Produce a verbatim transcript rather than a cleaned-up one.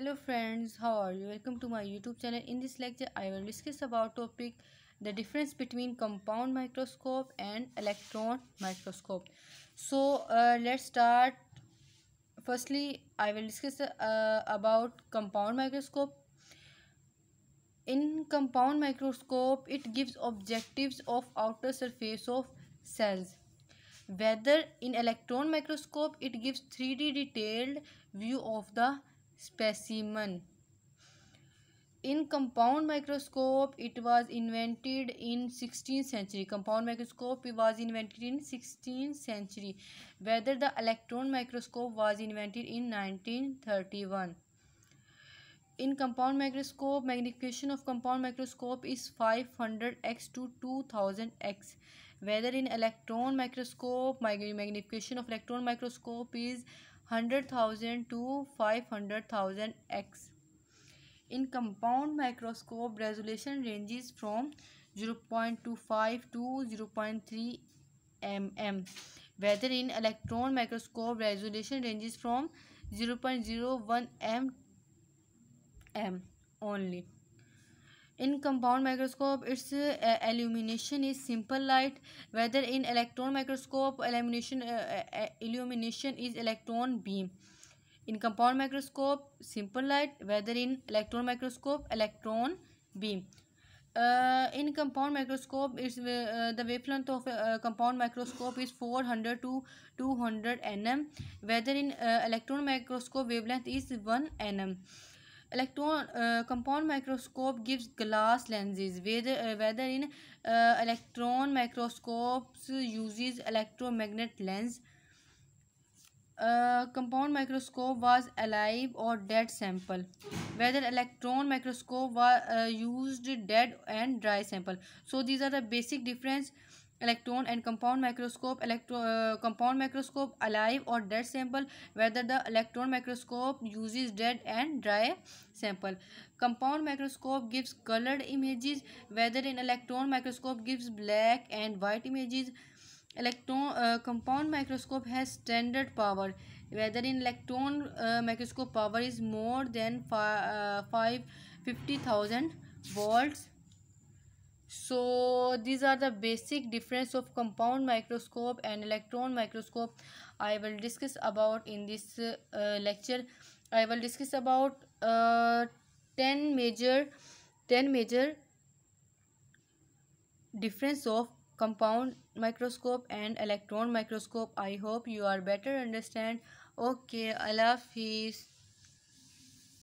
Hello friends, how are you? Welcome to my YouTube channel. In this lecture I will discuss about topic the difference between compound microscope and electron microscope. So uh, let's start. Firstly I will discuss uh, about compound microscope. In compound microscope it gives objectives of outer surface of cells. Whether in electron microscope it gives three D detailed view of the specimen. In compound microscope it was invented in sixteenth century. Compound microscope was invented in sixteenth century. Whether the electron microscope was invented in nineteen thirty-one. In compound microscope, magnification of compound microscope is five hundred x to two thousand x. Whether in electron microscope, magnification of electron microscope is one hundred thousand to five hundred thousand x. In compound microscope, resolution ranges from zero point two five to zero point three millimeters. Whether in electron microscope, resolution ranges from zero point zero one millimeters only. In compound microscope, its uh, illumination is simple light. Whether in electron microscope, illumination uh, uh, illumination is electron beam. In compound microscope, simple light. Whether in electron microscope, electron beam. Uh, in compound microscope, it's, uh, the wavelength of uh, compound microscope is four hundred to two hundred nanometers. Whether in uh, electron microscope, wavelength is one nanometer. Electron uh, compound microscope gives glass lenses. Whether, uh, whether in uh, electron microscopes uses electromagnet lens. Uh, compound microscope was alive or dead sample. Whether electron microscope was uh, used dead and dry sample. So these are the basic difference. Electron and compound microscope. Electro uh, compound microscope, alive or dead sample. Whether the electron microscope uses dead and dry sample. Compound microscope gives colored images. Whether in electron microscope gives black and white images. Electron uh, compound microscope has standard power. Whether in electron uh, microscope, power is more than five uh, fifty thousand volts. So these are the basic difference of compound microscope and electron microscope. I will discuss about in this uh, lecture. I will discuss about uh, ten major ten major difference of compound microscope and electron microscope. I hope you are better understand. Okay, Allah Hafiz.